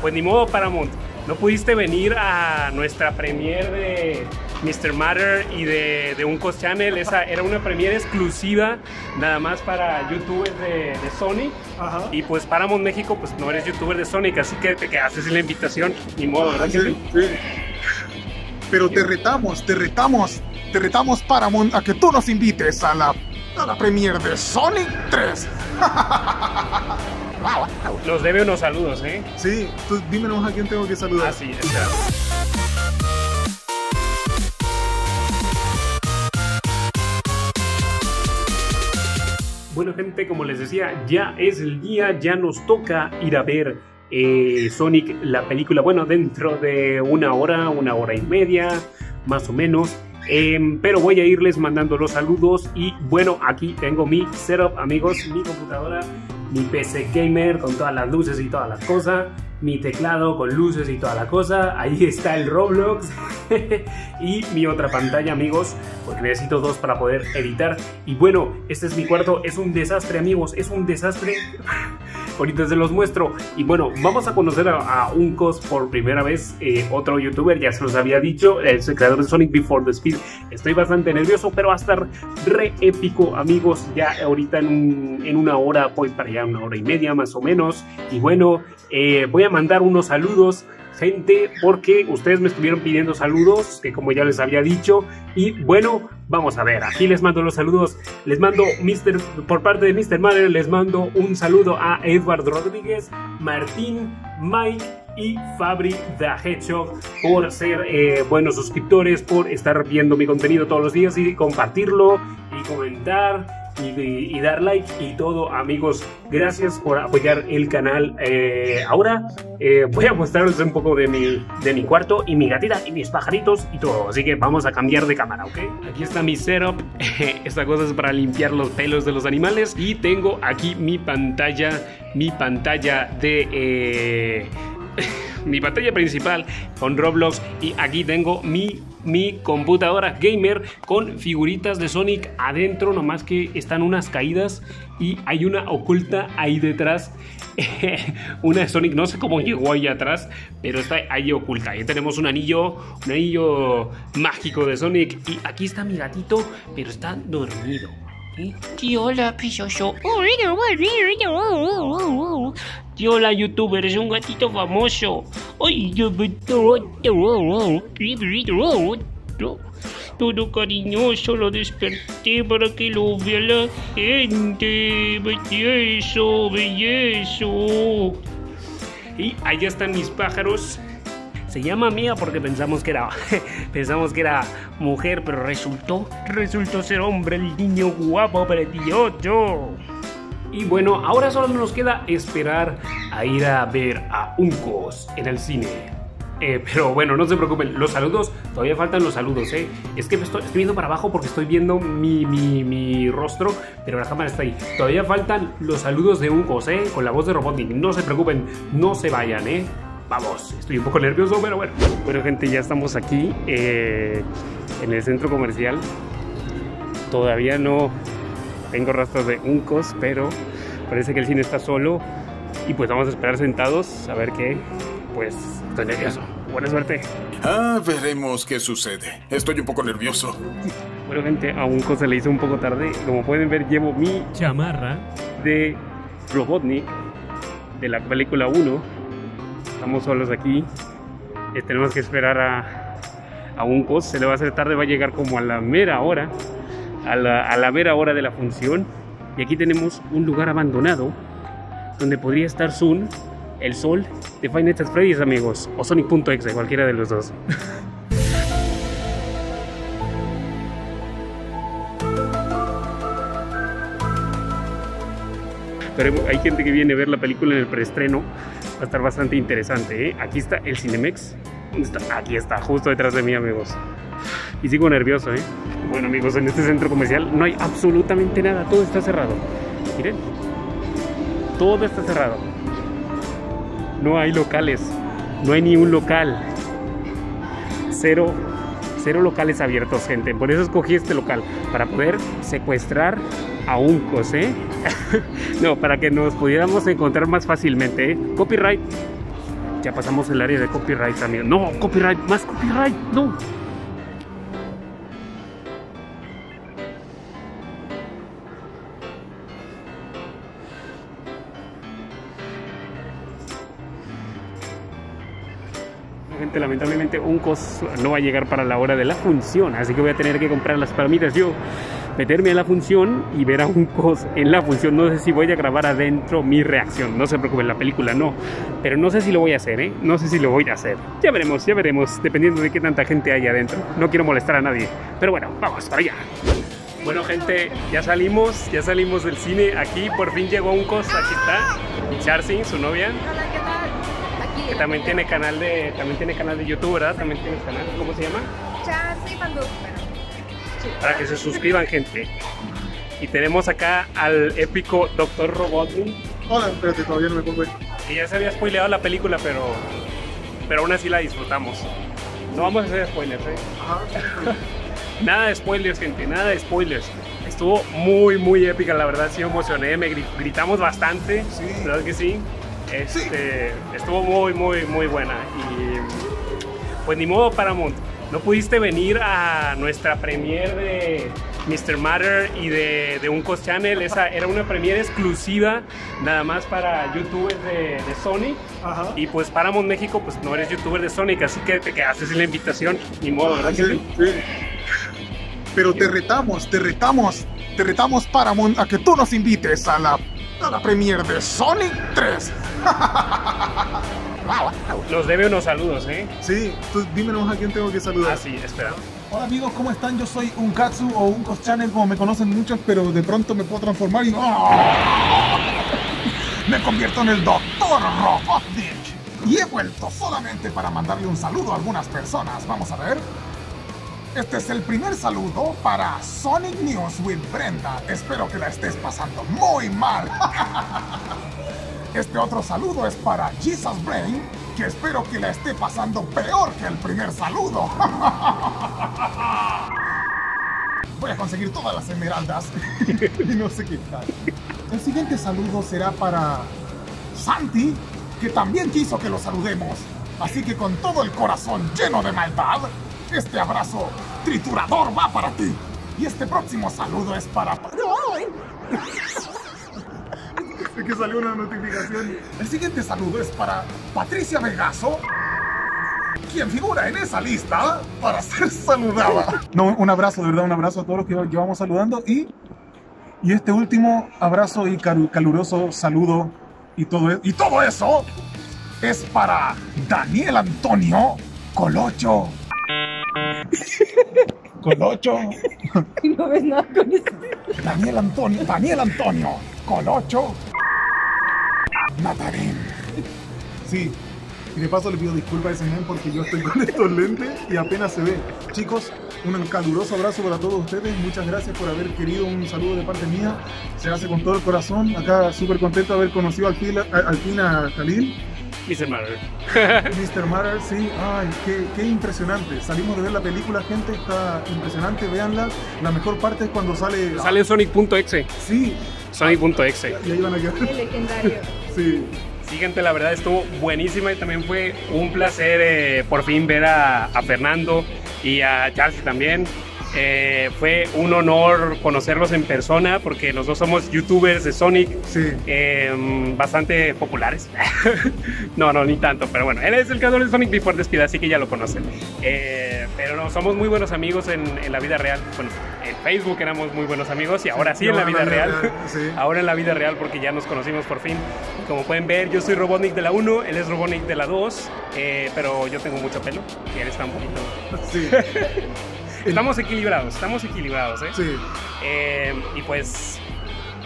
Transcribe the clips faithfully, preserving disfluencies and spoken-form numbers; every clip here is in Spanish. Pues ni modo, Paramount, no pudiste venir a nuestra premiere de mister Matter y de, de Unkos Channel. Esa era una premiere exclusiva nada más para youtubers de, de Sonic. Ajá. Y pues Paramount México, pues no eres youtuber de Sonic, así que te quedaste sin la invitación. Ni modo, ¿verdad? Sí, que sí? Sí. Pero te retamos, te retamos, te retamos, Paramount, a que tú nos invites a la, a la premiere de Sonic tres. Nos debe unos saludos, ¿eh? Sí, tú dime nomás a quién tengo que saludar. Ah, sí, está. Bueno, gente, como les decía, ya es el día, ya nos toca ir a ver eh, Sonic, la película. Bueno, dentro de una hora, una hora y media, más o menos. Eh, pero voy a irles mandando los saludos. Y bueno, aquí tengo mi setup, amigos, mi computadora, mi P C gamer con todas las luces y todas las cosas, mi teclado con luces y toda la cosa, ahí está el Roblox y mi otra pantalla, amigos, porque necesito dos para poder editar. Y bueno, este es mi cuarto, es un desastre, amigos, es un desastre. Ahorita se los muestro. Y bueno, vamos a conocer a, a Unkos por primera vez, eh, otro youtuber, ya se los había dicho, es el creador de Sonic Before the Speed. Estoy bastante nervioso, pero va a estar re épico, amigos. Ya ahorita en, un, en una hora, voy para allá, una hora y media más o menos. Y bueno, eh, voy a mandar unos saludos, gente, porque ustedes me estuvieron pidiendo saludos, que como ya les había dicho. Y bueno, vamos a ver, aquí les mando los saludos. Les mando, mister, por parte de mister Matter, les mando un saludo a Edward Rodríguez, Martín, Mike y Fabri D'Hedgehog por ser eh, buenos suscriptores, por estar viendo mi contenido todos los días y compartirlo y comentar. Y, y, y dar like y todo, amigos. Gracias por apoyar el canal. eh, Ahora eh, voy a mostrarles un poco de mi, de mi cuarto y mi gatita y mis pajaritos y todo. Así que vamos a cambiar de cámara, ¿ok? Aquí está mi setup. Esta cosa es para limpiar los pelos de los animales. Y tengo aquí mi pantalla, mi pantalla de... Eh... mi pantalla principal con Roblox. Y aquí tengo mi, mi computadora gamer con figuritas de Sonic adentro, nomás que están unas caídas y hay una oculta ahí detrás. Una de Sonic, no sé cómo llegó ahí atrás, pero está ahí oculta. Ahí tenemos un anillo, un anillo mágico de Sonic. Y aquí está mi gatito, pero está dormido. Sí, hola, pichoso. Sí, hola, youtuber, es un gatito famoso. Todo cariñoso, lo desperté para que lo vea la gente. Bellezo, bellezo. Y allá están mis pájaros. Se llama Mía porque pensamos que era pensamos que era mujer, pero resultó resultó ser hombre, el niño guapo precioso. Y bueno, ahora solo nos queda esperar a ir a ver a Unkos en el cine. Eh, pero bueno, no se preocupen, los saludos, todavía faltan los saludos, ¿eh? Es que estoy, estoy viendo para abajo porque estoy viendo mi, mi, mi rostro, pero la cámara está ahí. Todavía faltan los saludos de Unkos, ¿eh? Con la voz de Robotnik, no se preocupen, no se vayan, ¿eh? Vamos, estoy un poco nervioso, pero bueno. Bueno, gente, ya estamos aquí eh, en el centro comercial. Todavía no tengo rastros de Unkos, pero parece que el cine está solo. Y pues vamos a esperar sentados a ver qué. Pues estoy nervioso. Buena suerte. Ah, veremos qué sucede. Estoy un poco nervioso. Bueno, gente, a Unkos se le hizo un poco tarde. Como pueden ver, llevo mi chamarra de Robotnik de la película uno. Estamos solos aquí, eh, tenemos que esperar a, a Unkos, se le va a hacer tarde, va a llegar como a la mera hora, a la, a la mera hora de la función. Y aquí tenemos un lugar abandonado, donde podría estar Sun, el sol de Five Nights at Freddy's, amigos, o Sonic punto exe, cualquiera de los dos. Pero hay gente que viene a ver la película en el preestreno, va a estar bastante interesante, ¿eh? Aquí está el Cinemex, está, aquí está, justo detrás de mí, amigos. Y sigo nervioso, ¿eh? Bueno, amigos, en este centro comercial no hay absolutamente nada, todo está cerrado. Miren, todo está cerrado. No hay locales, no hay ni un local. Cero, cero locales abiertos, gente. Por eso escogí este local, para poder secuestrar a Unkos, ¿eh? No, para que nos pudiéramos encontrar más fácilmente, ¿eh? Copyright. Ya pasamos el área de copyright, amigo. No, copyright, más copyright, no. Gente, lamentablemente Unkos no va a llegar para la hora de la función, así que voy a tener que comprar las palomitas yo, meterme a la función y ver a Unkos en la función. No sé si voy a grabar adentro mi reacción, no se preocupen, la película no, pero no sé si lo voy a hacer, ¿eh? No sé si lo voy a hacer, ya veremos, ya veremos, dependiendo de qué tanta gente hay adentro. No quiero molestar a nadie, pero bueno, vamos para allá. Bueno, gente, ya salimos, ya salimos del cine, aquí por fin llegó Unkos, aquí está, y Charssi, su novia. Hola, ¿qué tal? Que también tiene canal de también tiene canal de YouTube, ¿verdad? También tiene canal, ¿cómo se llama? Charssi Fandub. Para que se suscriban, gente. Y tenemos acá al épico doctor Robotnik. Hola, espérate, todavía no me pongo. Que ya se había spoileado la película, pero pero aún así la disfrutamos. No vamos a hacer spoilers, ¿eh? Ajá. Nada de spoilers, gente, nada de spoilers. Estuvo muy muy épica, la verdad, sí emocioné, me gritamos bastante, sí. ¿Verdad que sí? Este, sí. Estuvo muy, muy, muy buena. Y pues ni modo, Paramount, no pudiste venir a nuestra premiere de mister Matter y de, de Unkos Channel. Esa era una premiere exclusiva nada más para youtubers de, de Sonic. Ajá. Y pues Paramount México, pues no eres youtuber de Sonic, así que te quedaste sin la invitación. Ni modo, ¿verdad? Sí, que sí. Pero te retamos, te retamos, te retamos, Paramount, a que tú nos invites a la... a la premier de Sonic tres. Los debe unos saludos, ¿eh? Sí, tú dímenos a quién tengo que saludar. Ah, sí, espera. Hola amigos, ¿cómo están? Yo soy Unkatsu o Unkos Channel, como me conocen muchos, pero de pronto me puedo transformar y... me convierto en el doctor Robotnik. Y he vuelto solamente para mandarle un saludo a algunas personas. Vamos a ver. Este es el primer saludo para Sonic News with Brenda. Espero que la estés pasando muy mal. Este otro saludo es para Jesus Brain, que espero que la esté pasando peor que el primer saludo. Voy a conseguir todas las esmeraldas y no sé qué tal. El siguiente saludo será para Santi, que también quiso que lo saludemos. Así que con todo el corazón lleno de maldad, este abrazo triturador va para ti. Y este próximo saludo es para... es que salió una notificación. El siguiente saludo es para Patricia Vegaso, quien figura en esa lista para ser saludada. No, un abrazo, de verdad, un abrazo a todos los que llevamos saludando. Y, y este último abrazo y caluroso saludo y todo, y todo eso es para Daniel Antonio Colocho. Colocho. No ves nada con eso. Daniel Antonio, Daniel Antonio, Colocho. Matarén. Sí, y de paso le pido disculpas a ese men porque yo estoy con estos lentes y apenas se ve. Chicos, un caluroso abrazo para todos ustedes. Muchas gracias por haber querido un saludo de parte mía. Se hace con todo el corazón. Acá súper contento de haber conocido al fin a Khalil. mister Matter. mister Matter, sí. Ay, qué, qué impresionante. Salimos de ver la película, gente. Está impresionante. Véanla. La mejor parte es cuando sale... Sale Sonic punto exe. Sí. Sonic punto exe. Y ahí van a quedar. El legendario. Sí. Sí, gente, la verdad estuvo buenísima y también fue un placer eh, por fin ver a, a Fernando y a Charssi también. Eh, fue un honor conocerlos en persona porque los dos somos youtubers de Sonic, sí. eh, bastante populares. No, no, ni tanto, pero bueno, él es el creador de Sonic Before Despide, así que ya lo conocen. Eh, pero no, somos muy buenos amigos en, en la vida real. Bueno, en Facebook éramos muy buenos amigos y ahora sí, sí en la vida real. real sí. Ahora en la vida real porque ya nos conocimos por fin. Como pueden ver, yo soy Robotnik de la uno, él es Robotnik de la dos, eh, pero yo tengo mucho pelo y él está un poquito... Sí. Estamos equilibrados, estamos equilibrados, ¿eh? Sí. Eh, y pues,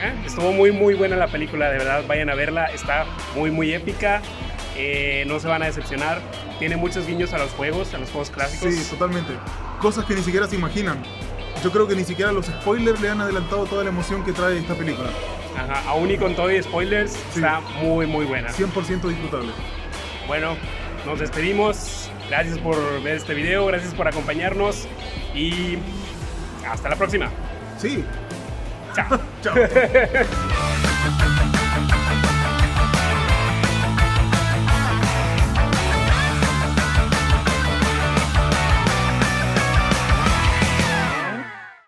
¿eh? Estuvo muy, muy buena la película, de verdad, vayan a verla, está muy, muy épica, eh, no se van a decepcionar, tiene muchos guiños a los juegos, a los juegos clásicos. Sí, totalmente, cosas que ni siquiera se imaginan. Yo creo que ni siquiera los spoilers le han adelantado toda la emoción que trae esta película. Ajá, aún y con todo y spoilers, sí. Está muy, muy buena. cien por ciento disfrutable. Bueno, nos despedimos. Gracias por ver este video, gracias por acompañarnos y hasta la próxima. Sí. Chao. Chao.